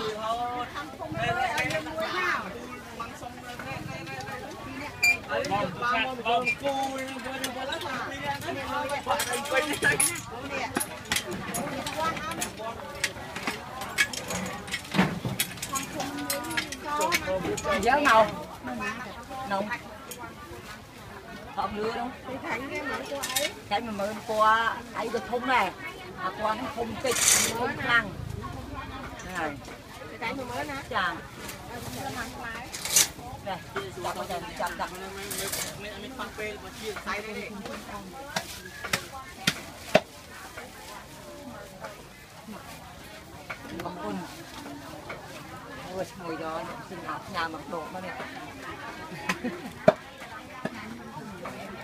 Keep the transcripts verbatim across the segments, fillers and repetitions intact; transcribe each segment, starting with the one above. Dớn màu nồng không lưa đúng cái mà mượn qua ấy được thùng này à qua nó thùng tịch thùng lăng này cái mà mới nè chàng đây đặt vào đây chặt đặt mình phân phê mà chia tay đây đi bằng quân ôi mùi đó xin học nhà mặc đồ mà này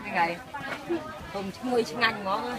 này cùng mùi ngành ngon ơi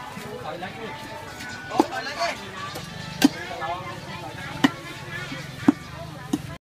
Thank you.